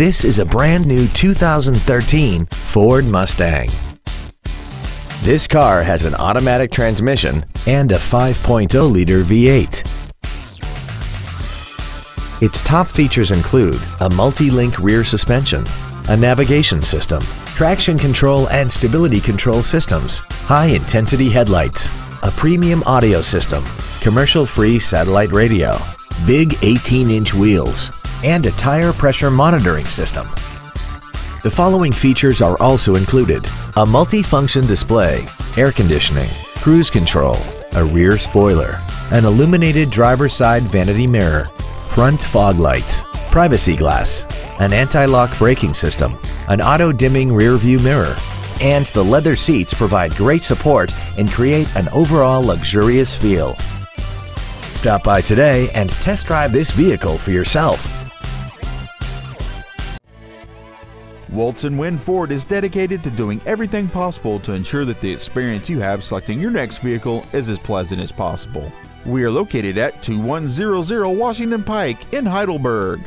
This is a brand new 2013 Ford Mustang. This car has an automatic transmission and a 5.0-liter V8. Its top features include a multi-link rear suspension, a navigation system, traction control and stability control systems, high-intensity headlights, a premium audio system, commercial-free satellite radio, big 18-inch wheels, and a tire pressure monitoring system. The following features are also included: a multi-function display, air conditioning, cruise control, a rear spoiler, an illuminated driver's side vanity mirror, front fog lights, privacy glass, an anti-lock braking system, an auto-dimming rear view mirror, and the leather seats provide great support and create an overall luxurious feel. Stop by today and test drive this vehicle for yourself. Woltz and Wind Ford is dedicated to doing everything possible to ensure that the experience you have selecting your next vehicle is as pleasant as possible. We are located at 2100 Washington Pike in Heidelberg.